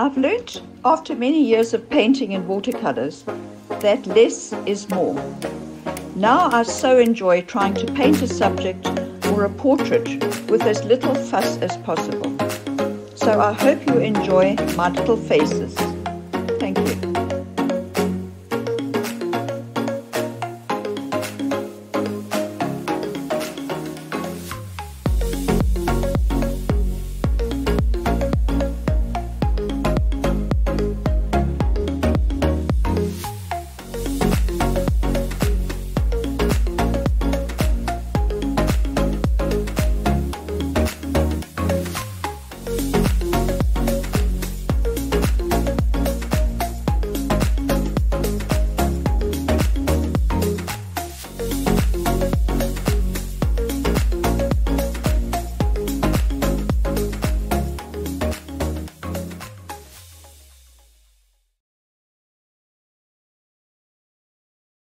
I've learnt after many years of painting in watercolours that less is more. Now I so enjoy trying to paint a subject or a portrait with as little fuss as possible. So I hope you enjoy my little faces. Thank you.